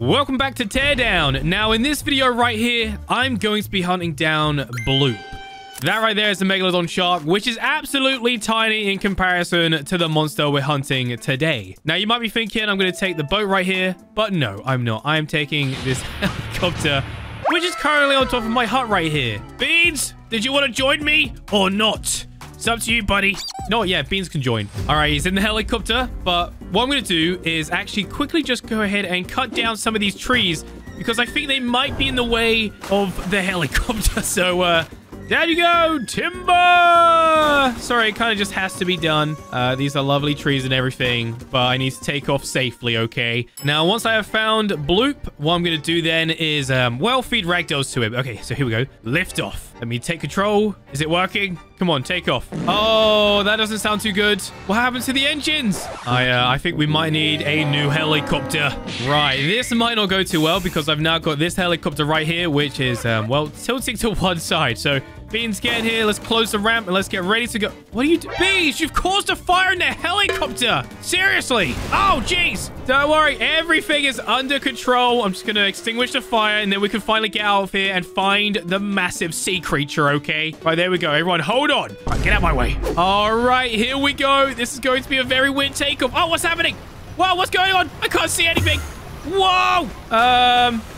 Welcome back to Teardown. Now in this video right here, I'm going to be hunting down Bloop. That right there is the megalodon shark, which is absolutely tiny in comparison to the monster we're hunting today. Now you might be thinking I'm going to take the boat right here, but no, I'm not. I'm taking this helicopter, which is currently on top of my hut right here. Beans, did you want to join me or not? It's up to you, buddy. No, yeah, Beans can join. All right, he's in the helicopter. But what I'm going to do is actually quickly just go ahead and cut down some of these trees because I think they might be in the way of the helicopter. So there you go, timber. Sorry, it kind of just has to be done. These are lovely trees and everything, but I need to take off safely, okay? Now, once I have found Bloop, what I'm going to do then is, well, feed ragdolls to him. Okay, so here we go. Lift off. Let me take control. Is it working? Come on, take off. Oh, that doesn't sound too good. What happened to the engines? I think we might need a new helicopter. Right, this might not go too well because I've now got this helicopter right here, which is, well, tilting to one side. So, Beans, get in here. Let's close the ramp and let's get ready to go. What are you doing? Beans, you've caused a fire in the helicopter. Seriously. Oh, jeez. Don't worry. Everything is under control. I'm just going to extinguish the fire and then we can finally get out of here and find the massive sea creature, okay? Right, there we go. Everyone, hold on. All right, get out of my way. All right, here we go. This is going to be a very weird takeoff. Oh, what's happening? Whoa, what's going on? I can't see anything. Whoa.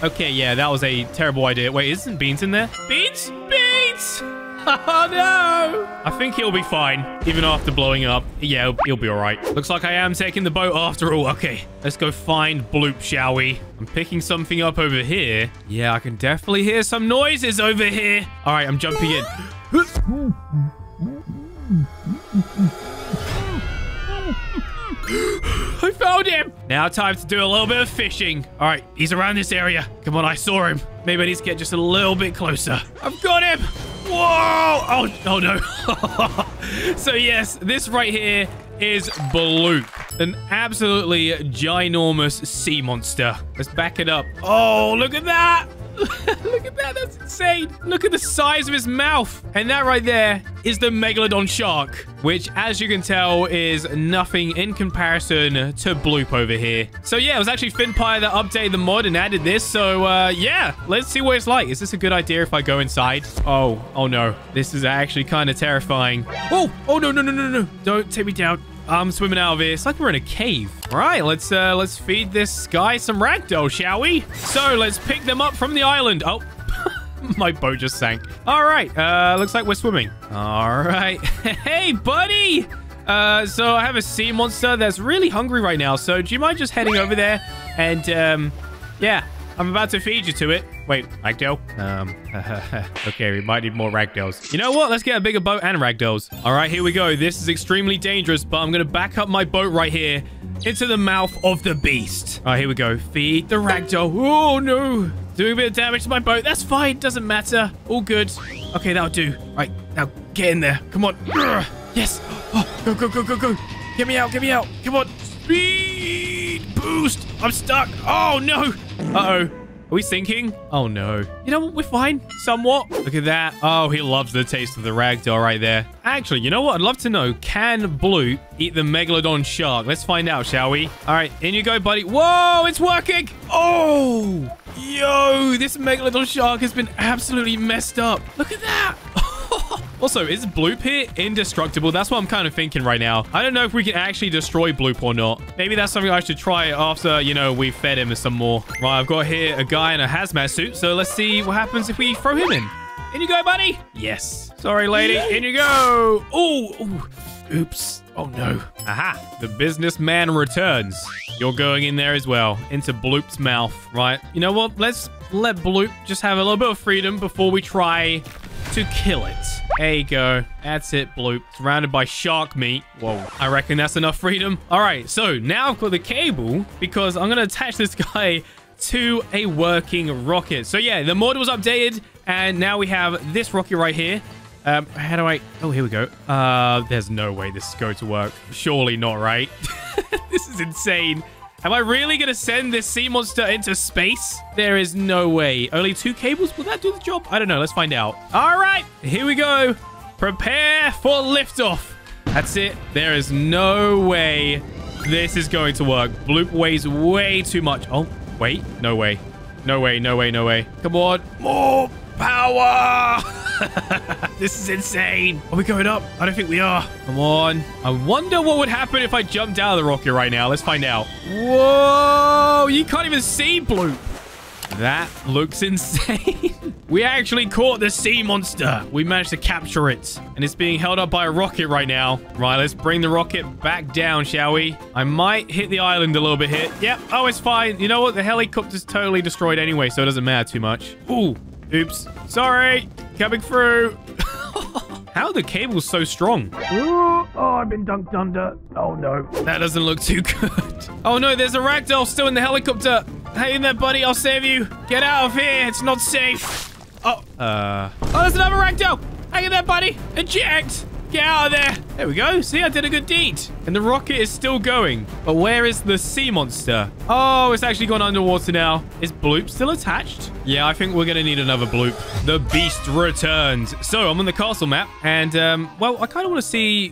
Okay, yeah, that was a terrible idea. Wait, isn't Beans in there? Beans? Beans! Oh, no! I think he'll be fine, even after blowing up. Yeah, he'll be all right. Looks like I am taking the boat after all. Okay, let's go find Bloop, shall we? I'm picking something up over here. Yeah, I can definitely hear some noises over here. All right, I'm jumping in. I found him! Now time to do a little bit of fishing. All right, he's around this area. Come on, I saw him. Maybe I need to get just a little bit closer. I've got him! Whoa! Oh no. So yes, this right here is Bloop. An absolutely ginormous sea monster. Let's back it up. Oh, look at that! Look at that, that's insane. Look at the size of his mouth. And that right there is the megalodon shark, which as you can tell is nothing in comparison to Bloop over here. So yeah, it was actually Finpy that updated the mod and added this. So yeah, let's see what it's like. Is this a good idea if I go inside? Oh no, this is actually kind of terrifying. Oh no. Don't take me down. I'm swimming out of here. It's like we're in a cave. All right, let's feed this guy some ragdoll, shall we? So let's pick them up from the island. Oh, my boat just sank. All right, looks like we're swimming. All right. Hey, buddy. So I have a sea monster that's really hungry right now. So do you mind just heading over there? And yeah, I'm about to feed you to it. Wait, ragdoll? Okay, we might need more ragdolls. You know what? Let's get a bigger boat and ragdolls. All right, here we go. This is extremely dangerous, but I'm going to back up my boat right here into the mouth of the beast. All right, here we go. Feed the ragdoll. Oh, no. Doing a bit of damage to my boat. That's fine. Doesn't matter. All good. Okay, that'll do. All right, now get in there. Come on. Yes. Oh, go. Get me out. Come on. Speed boost. I'm stuck. Oh, no. Uh-oh. Are we sinking? Oh, no. You know what? We're fine. Somewhat. Look at that. Oh, he loves the taste of the ragdoll right there. Actually, you know what? I'd love to know. Can Bloop eat the megalodon shark? Let's find out, shall we? All right. In you go, buddy. Whoa, it's working. Oh, yo. This megalodon shark has been absolutely messed up. Look at that. Also, is Bloop here indestructible? That's what I'm kind of thinking right now. I don't know if we can actually destroy Bloop or not. Maybe that's something I should try after, you know, we fed him some more. Right, I've got here a guy in a hazmat suit. So let's see what happens if we throw him in. In you go, buddy. Yes. Sorry, lady. In you go. Oh, oops. Oh, no. Aha. The businessman returns. You're going in there as well. Into Bloop's mouth, right? You know what? Let's let Bloop just have a little bit of freedom before we try to kill it. There you go. That's it, Bloop. Surrounded by shark meat. Whoa. I reckon that's enough freedom. All right. So now I've got the cable because I'm going to attach this guy to a working rocket. So yeah, the mod was updated and now we have this rocket right here. How do I... Oh, here we go. There's no way this is going to work. Surely not, right? This is insane. Am I really going to send this sea monster into space? There is no way. Only 2 cables? Will that do the job? I don't know. Let's find out. All right. Here we go. Prepare for liftoff. That's it. There is no way this is going to work. Bloop weighs way too much. Oh, Wait, no way. No way, no way, no way. Come on. More power! This is insane. Are we going up? I don't think we are. Come on. I wonder what would happen if I jumped out of the rocket right now. Let's find out. Whoa! You can't even see Bloop. That looks insane. We actually caught the sea monster. We managed to capture it. And it's being held up by a rocket right now. Right, let's bring the rocket back down, shall we? I might hit the island a little bit here. Yep. Oh, it's fine. You know what? The helicopter's totally destroyed anyway, so it doesn't matter too much. Ooh. Oops. Sorry. Coming through. How are the cables so strong? Ooh, oh, I've been dunked under. Oh, no. That doesn't look too good. Oh, no. There's a ragdoll still in the helicopter. Hey in there, buddy. I'll save you. Get out of here. It's not safe. Oh. Oh, there's another ragdoll. Hang in there, buddy. Eject. Get out of there. There we go. See, I did a good deed. And the rocket is still going. But where is the sea monster? Oh, it's actually gone underwater now. Is Bloop still attached? Yeah, I think we're going to need another Bloop. The beast returns. So I'm on the castle map. And, well, I kind of want to see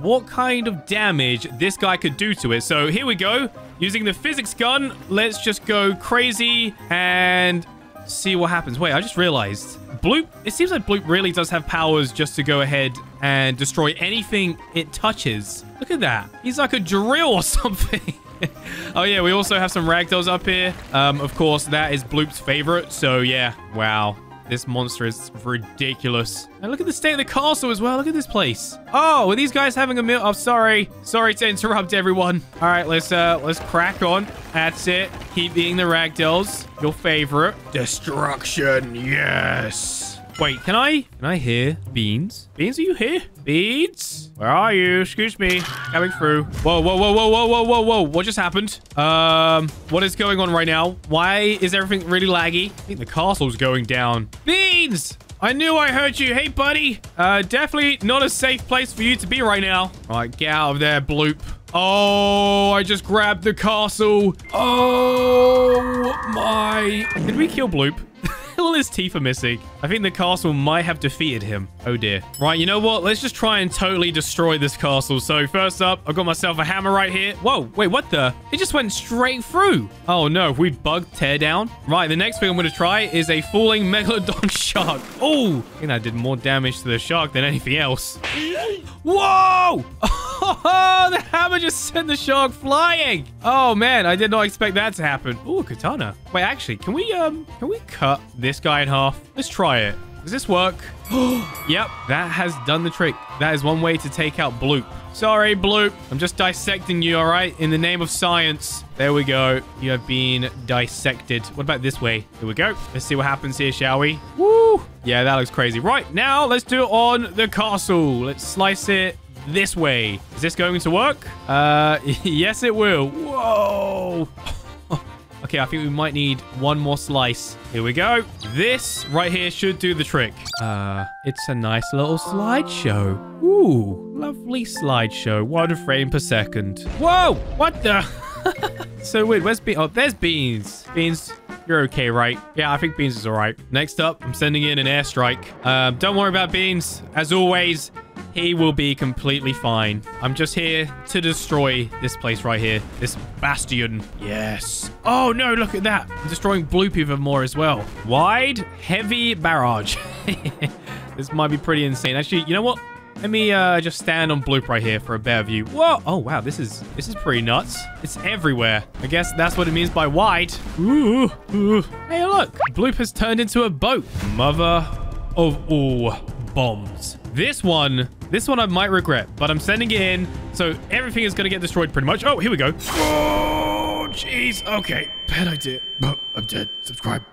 what kind of damage this guy could do to it. So here we go. Using the physics gun, let's just go crazy and see what happens. Wait, I just realized. Bloop, it seems like Bloop really does have powers just to go ahead and destroy anything it touches. Look at that. He's like a drill or something. Oh, yeah, we also have some ragdolls up here. Of course, that is Bloop's favorite. So, yeah, wow. This monster is ridiculous. And look at the state of the castle as well. Look at this place. Oh, are these guys having a meal? I'm sorry. Sorry to interrupt everyone. All right, let's crack on. That's it. Keep eating the ragdolls. Your favorite. Destruction. Yes. Wait, can I hear beans? Beans, are you here? Beans? Where are you? Excuse me. Coming through. Whoa, whoa, whoa, whoa, whoa, whoa, whoa, whoa. What just happened? What is going on right now? Why is everything really laggy? I think the castle's going down. Beans! I knew I heard you. Hey, buddy. Definitely not a safe place for you to be right now. All right, get out of there, Bloop. Oh, I just grabbed the castle. Oh, my. Did we kill Bloop? All his teeth are missing. I think the castle might have defeated him. Oh, dear. Right, you know what? Let's just try and totally destroy this castle. So, first up, I've got myself a hammer right here. Whoa, wait, what the? It just went straight through. Oh, no. We bugged Teardown. Right, the next thing I'm going to try is a falling megalodon shark. Oh, I think that did more damage to the shark than anything else. Whoa! Oh, the hammer just sent the shark flying. Oh, man, I did not expect that to happen. Oh, a katana. Wait, actually, can we cut this guy in half? Let's try it. Does this work? Yep, that has done the trick. That is one way to take out Bloop. Sorry, Bloop. I'm just dissecting you, all right? In the name of science. There we go. You have been dissected. What about this way? Here we go. Let's see what happens here, shall we? Woo! Yeah, that looks crazy. Right, now let's do it on the castle. Let's slice it this way. Is this going to work? Yes, it will. Whoa! Okay, I think we might need one more slice. Here we go. This right here should do the trick. It's a nice little slideshow. Ooh, lovely slideshow. 1 frame per second. Whoa, what the? So weird. Where's Beans? Oh, there's Beans. Beans, you're okay, right? Yeah, I think Beans is all right. Next up, I'm sending in an airstrike. Don't worry about Beans. As always, he will be completely fine. I'm just here to destroy this place right here. This bastion. Yes. Oh, no. Look at that. I'm destroying Bloop even more as well. Wide, heavy barrage. This might be pretty insane. Actually, you know what? Let me just stand on Bloop right here for a better view. Whoa. Oh, wow. This is pretty nuts. It's everywhere. I guess that's what it means by wide. Ooh. Ooh. Hey, look. Bloop has turned into a boat. Mother of all bombs. This one I might regret, but I'm sending it in, so everything is going to get destroyed pretty much. Oh, here we go. Oh, jeez. Okay, bad idea. But I'm dead. Subscribe.